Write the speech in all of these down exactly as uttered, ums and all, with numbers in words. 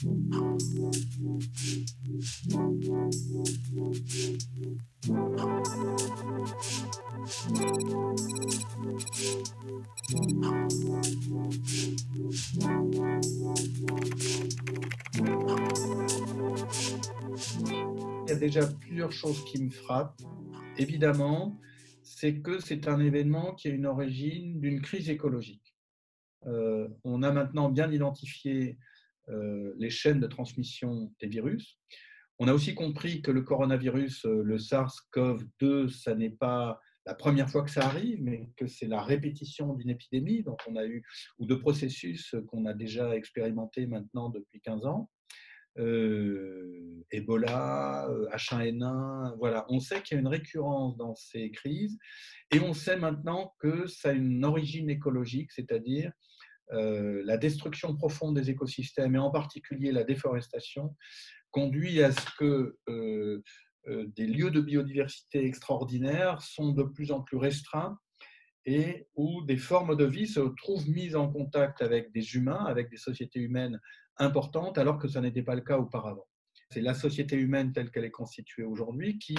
Il y a déjà plusieurs choses qui me frappent. Évidemment, c'est que c'est un événement qui a une origine d'une crise écologique. Euh, on a maintenant bien identifié Euh, les chaînes de transmission des virus. On a aussi compris que le coronavirus, euh, le SARS-CoV deux, ça n'est pas la première fois que ça arrive, mais que c'est la répétition d'une épidémie dont on a eu, ou de processus qu'on a déjà expérimenté maintenant depuis quinze ans. Euh, Ebola, H un N un, voilà. On sait qu'il y a une récurrence dans ces crises et on sait maintenant que ça a une origine écologique, c'est-à-dire Euh, la destruction profonde des écosystèmes et en particulier la déforestation conduit à ce que euh, euh, des lieux de biodiversité extraordinaires sont de plus en plus restreints et où des formes de vie se trouvent mises en contact avec des humains, avec des sociétés humaines importantes, alors que ça n'était pas le cas auparavant. C'est la société humaine telle qu'elle est constituée aujourd'hui qui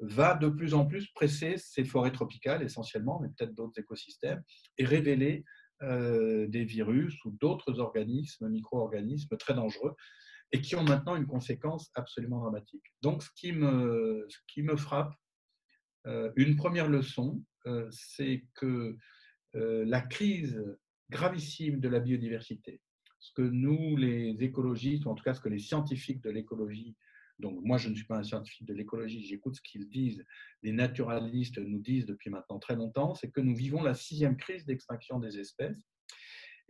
va de plus en plus presser ces forêts tropicales essentiellement, mais peut-être d'autres écosystèmes, et révéler Euh, des virus ou d'autres organismes, micro-organismes très dangereux et qui ont maintenant une conséquence absolument dramatique. Donc, ce qui me, ce qui me frappe, euh, une première leçon, euh, c'est que euh, la crise gravissime de la biodiversité, ce que nous, les écologistes, ou en tout cas ce que les scientifiques de l'écologie, donc moi je ne suis pas un scientifique de l'écologie, j'écoute ce qu'ils disent, les naturalistes nous disent depuis maintenant très longtemps, c'est que nous vivons la sixième crise d'extinction des espèces.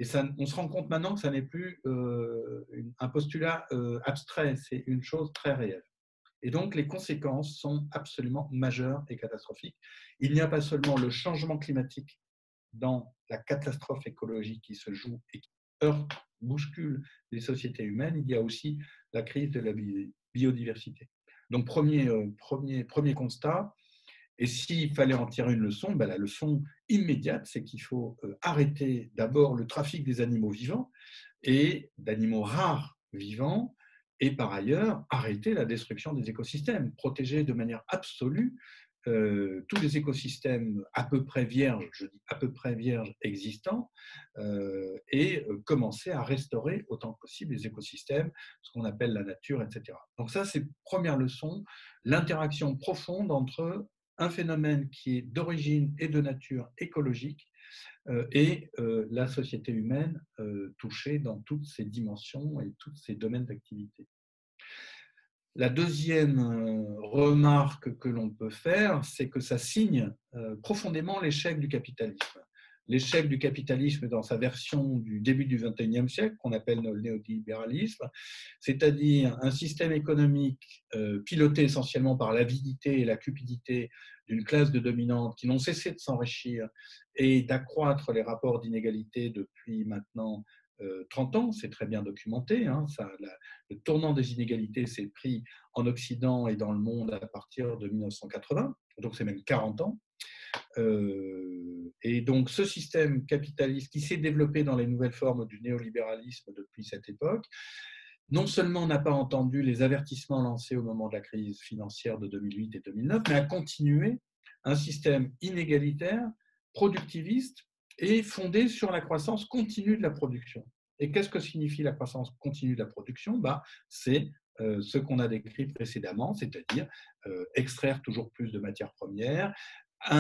Et ça, on se rend compte maintenant que ça n'est plus euh, un postulat euh, abstrait, c'est une chose très réelle. Et donc les conséquences sont absolument majeures et catastrophiques. Il n'y a pas seulement le changement climatique dans la catastrophe écologique qui se joue et qui heurte, bouscule les sociétés humaines, il y a aussi la crise de la biodiversité. Donc, premier, euh, premier, premier constat, et s'il fallait en tirer une leçon, ben, la leçon immédiate, c'est qu'il faut euh, arrêter d'abord le trafic des animaux vivants et d'animaux rares vivants, et par ailleurs, arrêter la destruction des écosystèmes, protéger de manière absolue Euh, tous les écosystèmes à peu près vierges, je dis à peu près vierges existants, euh, et commencer à restaurer autant que possible les écosystèmes, ce qu'on appelle la nature, et cetera. Donc ça, c'est première leçon, l'interaction profonde entre un phénomène qui est d'origine et de nature écologique euh, et euh, la société humaine euh, touchée dans toutes ses dimensions et tous ses domaines d'activité. La deuxième remarque que l'on peut faire, c'est que ça signe profondément l'échec du capitalisme. L'échec du capitalisme dans sa version du début du vingt et unième siècle, qu'on appelle le néolibéralisme, c'est-à-dire un système économique piloté essentiellement par l'avidité et la cupidité d'une classe de dominantes qui n'ont cessé de s'enrichir et d'accroître les rapports d'inégalité depuis maintenant trente ans, c'est très bien documenté. Hein, ça, la, le tournant des inégalités s'est pris en Occident et dans le monde à partir de mille neuf cent quatre-vingts, donc c'est même quarante ans. Euh, et donc ce système capitaliste qui s'est développé dans les nouvelles formes du néolibéralisme depuis cette époque, non seulement n'a pas entendu les avertissements lancés au moment de la crise financière de deux mille huit et deux mille neuf, mais a continué un système inégalitaire, productiviste, et fondée sur la croissance continue de la production. Et qu'est-ce que signifie la croissance continue de la production? Bah, c'est euh, ce qu'on a décrit précédemment, c'est-à-dire euh, extraire toujours plus de matières premières,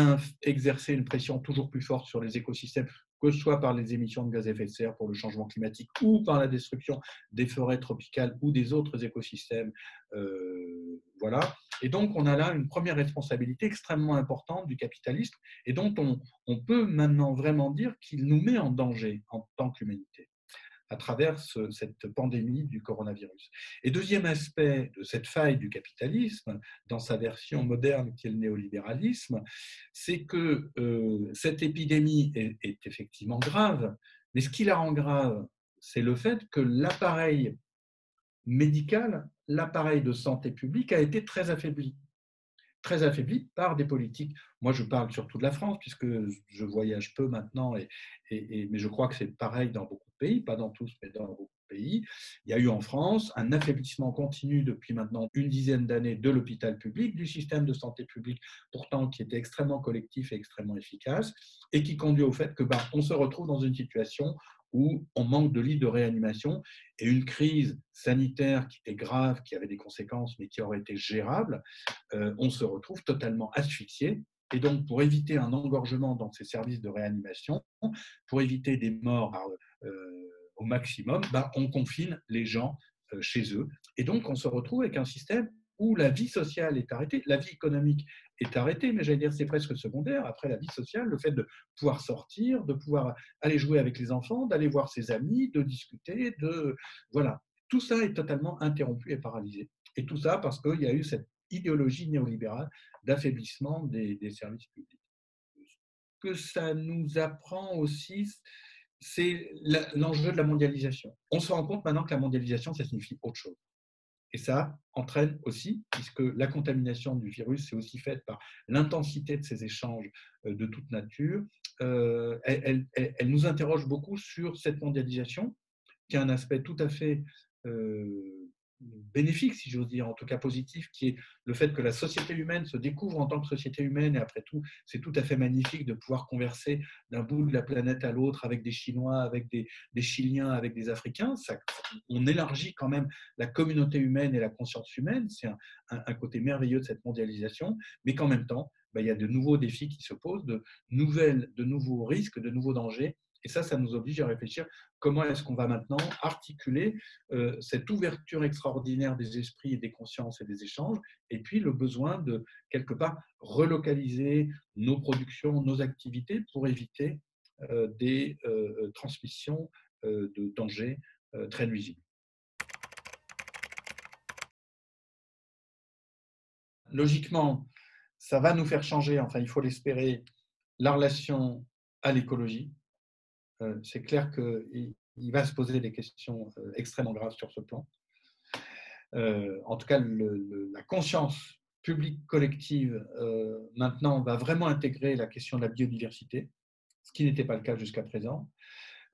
un, exercer une pression toujours plus forte sur les écosystèmes, que ce soit par les émissions de gaz à effet de serre pour le changement climatique ou par la destruction des forêts tropicales ou des autres écosystèmes. Euh, voilà. Et donc, on a là une première responsabilité extrêmement importante du capitalisme et dont on, on peut maintenant vraiment dire qu'il nous met en danger en tant qu'humanité à travers ce, cette pandémie du coronavirus. Et deuxième aspect de cette faille du capitalisme, dans sa version moderne qui est le néolibéralisme, c'est que euh, cette épidémie est, est effectivement grave, mais ce qui la rend grave, c'est le fait que l'appareil médical, l'appareil de santé publique a été très affaibli. très affaibli par des politiques. Moi, je parle surtout de la France, puisque je voyage peu maintenant, et, et, et, mais je crois que c'est pareil dans beaucoup de pays, pas dans tous, mais dans beaucoup pays. Il y a eu en France un affaiblissement continu depuis maintenant une dizaine d'années de l'hôpital public, du système de santé publique pourtant qui était extrêmement collectif et extrêmement efficace et qui conduit au fait que bah, on se retrouve dans une situation où on manque de lits de réanimation et une crise sanitaire qui était grave, qui avait des conséquences mais qui aurait été gérable, euh, on se retrouve totalement asphyxié. Et donc, pour éviter un engorgement dans ces services de réanimation, pour éviter des morts euh, au maximum, ben, on confine les gens euh, chez eux. Et donc, on se retrouve avec un système où la vie sociale est arrêtée, la vie économique est arrêtée, mais j'allais dire c'est presque secondaire. Après la vie sociale, le fait de pouvoir sortir, de pouvoir aller jouer avec les enfants, d'aller voir ses amis, de discuter, de voilà, tout ça est totalement interrompu et paralysé. Et tout ça parce qu'il y a eu cette idéologie néolibérale d'affaiblissement des, des services publics. Ce que ça nous apprend aussi, c'est la, l'enjeu de la mondialisation. On se rend compte maintenant que la mondialisation, ça signifie autre chose. Et ça entraîne aussi, puisque la contamination du virus, c'est aussi faite par l'intensité de ces échanges de toute nature, euh, elle, elle, elle nous interroge beaucoup sur cette mondialisation, qui a un aspect tout à fait... Euh, bénéfique, si j'ose dire, en tout cas positif, qui est le fait que la société humaine se découvre en tant que société humaine, et après tout, c'est tout à fait magnifique de pouvoir converser d'un bout de la planète à l'autre avec des Chinois, avec des, des Chiliens, avec des Africains. Ça, on élargit quand même la communauté humaine et la conscience humaine, c'est un, un, un côté merveilleux de cette mondialisation, mais qu'en même temps, ben, il y a de nouveaux défis qui se posent, de, nouvelles, de nouveaux risques, de nouveaux dangers. Et ça, ça nous oblige à réfléchir comment est-ce qu'on va maintenant articuler euh, cette ouverture extraordinaire des esprits et des consciences et des échanges, et puis le besoin de, quelque part, relocaliser nos productions, nos activités pour éviter euh, des euh, transmissions euh, de dangers euh, très nuisibles. Logiquement, ça va nous faire changer, enfin il faut l'espérer, la relation à l'écologie. C'est clair qu'il va se poser des questions extrêmement graves sur ce plan. Euh, en tout cas, le, le, la conscience publique collective, euh, maintenant, va vraiment intégrer la question de la biodiversité, ce qui n'était pas le cas jusqu'à présent.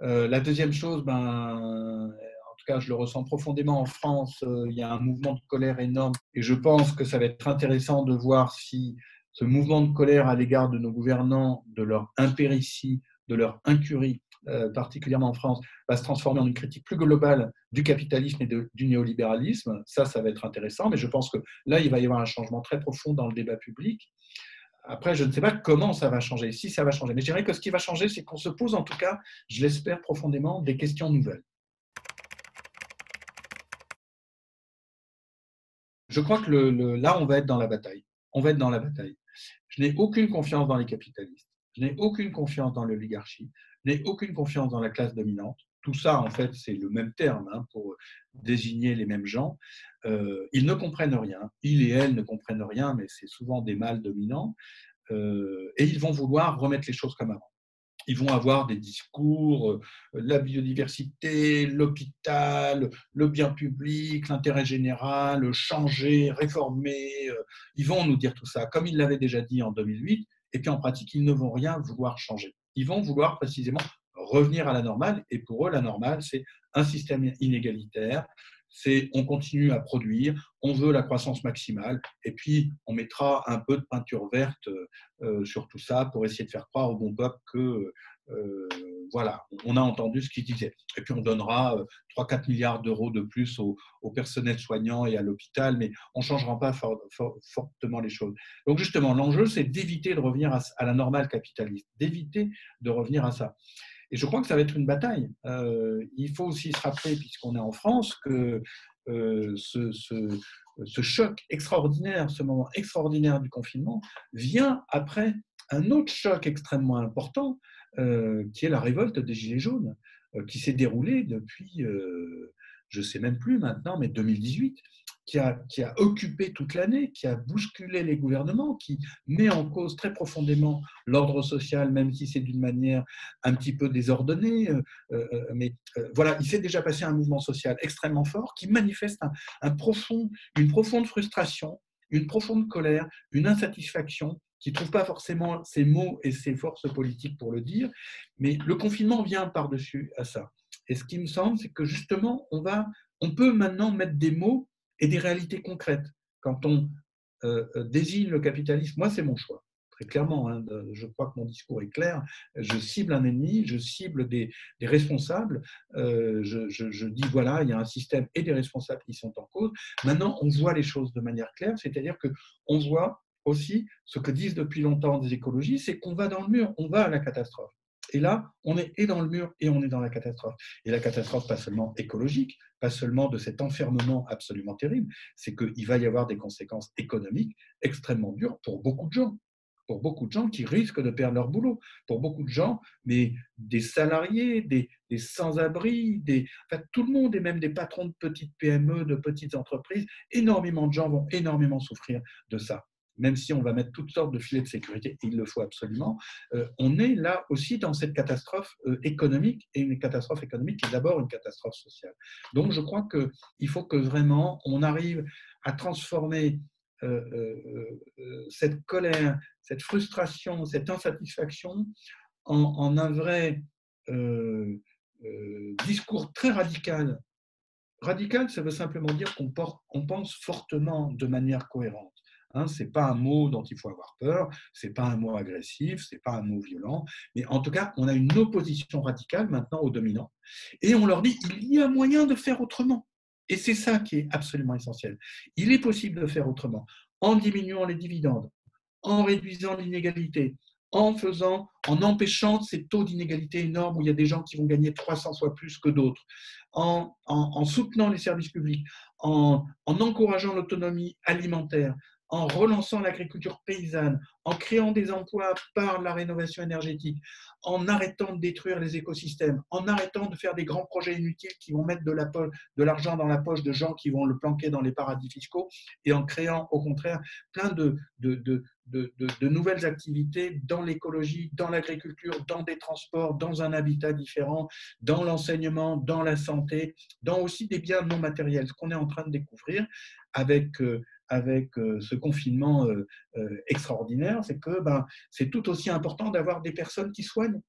Euh, la deuxième chose, ben, en tout cas, je le ressens profondément en France, euh, il y a un mouvement de colère énorme et je pense que ça va être intéressant de voir si ce mouvement de colère à l'égard de nos gouvernants, de leur impéritie, de leur incurie, euh, particulièrement en France, va se transformer en une critique plus globale du capitalisme et de, du néolibéralisme. Ça, ça va être intéressant, mais je pense que là, il va y avoir un changement très profond dans le débat public. Après, je ne sais pas comment ça va changer, si ça va changer, mais je dirais que ce qui va changer, c'est qu'on se pose, en tout cas, je l'espère profondément, des questions nouvelles. Je crois que le, le, là, on va être dans la bataille. On va être dans la bataille. Je n'ai aucune confiance dans les capitalistes. Je n'ai aucune confiance dans l'oligarchie, je n'ai aucune confiance dans la classe dominante. Tout ça, en fait, c'est le même terme hein, pour désigner les mêmes gens. Euh, ils ne comprennent rien. Ils et elles ne comprennent rien, mais c'est souvent des mâles dominants. Euh, et ils vont vouloir remettre les choses comme avant. Ils vont avoir des discours, euh, la biodiversité, l'hôpital, le bien public, l'intérêt général, changer, réformer. Euh, ils vont nous dire tout ça, comme ils l'avaient déjà dit en deux mille huit. Et puis en pratique, ils ne vont rien vouloir changer. Ils vont vouloir précisément revenir à la normale. Et pour eux, la normale, c'est un système inégalitaire. C'est on continue à produire, on veut la croissance maximale. Et puis, on mettra un peu de peinture verte euh, sur tout ça pour essayer de faire croire au bon peuple que, euh, voilà, on a entendu ce qu'ils disaient. Et puis, on donnera trois à quatre milliards d'euros de plus au, au personnel soignant et à l'hôpital, mais on ne changera pas for, for, fortement les choses. Donc, justement, l'enjeu, c'est d'éviter de revenir à, à la normale capitaliste, d'éviter de revenir à ça. Et je crois que ça va être une bataille. Euh, il faut aussi se rappeler, puisqu'on est en France, que euh, ce, ce, ce choc extraordinaire, ce moment extraordinaire du confinement, vient après un autre choc extrêmement important, euh, qui est la révolte des Gilets jaunes, euh, qui s'est déroulée depuis, euh, je ne sais même plus maintenant, mais deux mille dix-huit, qui a, qui a occupé toute l'année, qui a bousculé les gouvernements, qui met en cause très profondément l'ordre social, même si c'est d'une manière un petit peu désordonnée. Euh, mais euh, voilà, il s'est déjà passé un mouvement social extrêmement fort qui manifeste un, un profond, une profonde frustration, une profonde colère, une insatisfaction, qui ne trouve pas forcément ses mots et ses forces politiques pour le dire. Mais le confinement vient par-dessus à ça. Et ce qui me semble, c'est que justement, on, va, on peut maintenant mettre des mots et des réalités concrètes. Quand on euh, désigne le capitalisme, moi, c'est mon choix. Très clairement, hein, je crois que mon discours est clair. Je cible un ennemi, je cible des, des responsables. Euh, je, je, je dis, voilà, il y a un système et des responsables qui sont en cause. Maintenant, on voit les choses de manière claire, c'est-à-dire qu'on voit aussi ce que disent depuis longtemps des écologistes, c'est qu'on va dans le mur, on va à la catastrophe. Et là, on est et dans le mur et on est dans la catastrophe. Et la catastrophe, pas seulement écologique, pas seulement de cet enfermement absolument terrible, c'est qu'il va y avoir des conséquences économiques extrêmement dures pour beaucoup de gens, pour beaucoup de gens qui risquent de perdre leur boulot, pour beaucoup de gens, mais des salariés, des, des sans-abri, des, enfin, tout le monde, et même des patrons de petites P M E, de petites entreprises, énormément de gens vont énormément souffrir de ça. Même si on va mettre toutes sortes de filets de sécurité, il le faut absolument, euh, on est là aussi dans cette catastrophe euh, économique, et une catastrophe économique qui est d'abord une catastrophe sociale. Donc je crois qu'il faut que vraiment on arrive à transformer euh, euh, euh, cette colère, cette frustration, cette insatisfaction en, en un vrai euh, euh, discours très radical. Radical, ça veut simplement dire qu'on porte, on pense fortement de manière cohérente. Hein, ce n'est pas un mot dont il faut avoir peur, ce n'est pas un mot agressif, ce n'est pas un mot violent, mais en tout cas, on a une opposition radicale maintenant aux dominants, et on leur dit il y a moyen de faire autrement. Et c'est ça qui est absolument essentiel. Il est possible de faire autrement, en diminuant les dividendes, en réduisant l'inégalité, en faisant, en empêchant ces taux d'inégalité énormes où il y a des gens qui vont gagner trois cents fois plus que d'autres, en, en, en soutenant les services publics, en, en encourageant l'autonomie alimentaire, en relançant l'agriculture paysanne, en créant des emplois par la rénovation énergétique, en arrêtant de détruire les écosystèmes, en arrêtant de faire des grands projets inutiles qui vont mettre de l'argent dans la poche de gens qui vont le planquer dans les paradis fiscaux, et en créant au contraire plein de, de, de, de, de, de nouvelles activités dans l'écologie, dans l'agriculture, dans des transports, dans un habitat différent, dans l'enseignement, dans la santé, dans aussi des biens non matériels, ce qu'on est en train de découvrir avec... Euh, avec ce confinement extraordinaire, c'est que ben, c'est tout aussi important d'avoir des personnes qui soignent.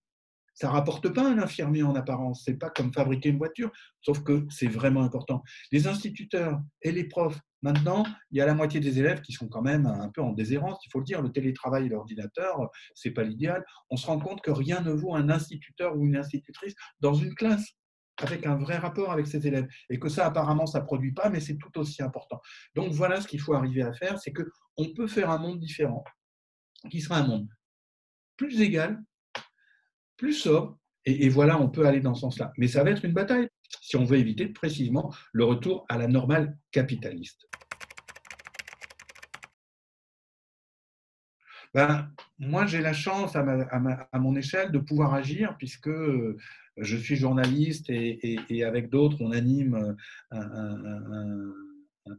Ça ne rapporte pas un infirmier en apparence, ce n'est pas comme fabriquer une voiture, sauf que c'est vraiment important. Les instituteurs et les profs, maintenant, il y a la moitié des élèves qui sont quand même un peu en déshérence, il faut le dire, le télétravail et l'ordinateur, ce n'est pas l'idéal. On se rend compte que rien ne vaut un instituteur ou une institutrice dans une classe, avec un vrai rapport avec ses élèves, et que ça, apparemment, ça ne produit pas, mais c'est tout aussi important. Donc, voilà ce qu'il faut arriver à faire, c'est qu'on peut faire un monde différent, qui sera un monde plus égal, plus sobre, et, et voilà, on peut aller dans ce sens-là. Mais ça va être une bataille, si on veut éviter précisément le retour à la normale capitaliste. Ben, moi, j'ai la chance, à, ma, à, ma, à mon échelle, de pouvoir agir, puisque je suis journaliste et, et, et avec d'autres, on anime un, un, un,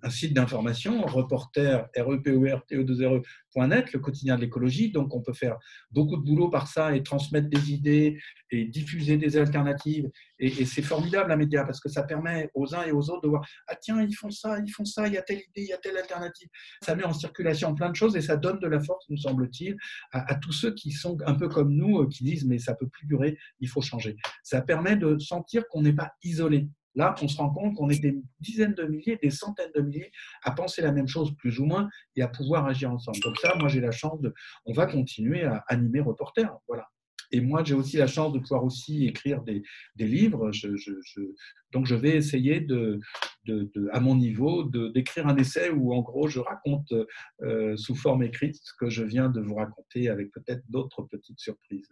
un site d'information, Reporterre point net, le quotidien de l'écologie. Donc, on peut faire beaucoup de boulot par ça et transmettre des idées et diffuser des alternatives. Et, et c'est formidable, la média, parce que ça permet aux uns et aux autres de voir « Ah tiens, ils font ça, ils font ça, il y a telle idée, il y a telle alternative. » Ça met en circulation plein de choses et ça donne de la force, nous semble-t-il, à, à tous ceux qui sont un peu comme nous, qui disent « Mais ça ne peut plus durer, il faut changer. » Ça permet de sentir qu'on n'est pas isolé. Là, on se rend compte qu'on est des dizaines de milliers, des centaines de milliers à penser la même chose plus ou moins et à pouvoir agir ensemble. Donc ça, moi j'ai la chance de… On va continuer à animer Reporterre, voilà. Et moi, j'ai aussi la chance de pouvoir aussi écrire des, des livres. Je, je, je, donc, je vais essayer, de, de, de, à mon niveau, d'écrire un essai où, en gros, je raconte euh, sous forme écrite ce que je viens de vous raconter, avec peut-être d'autres petites surprises.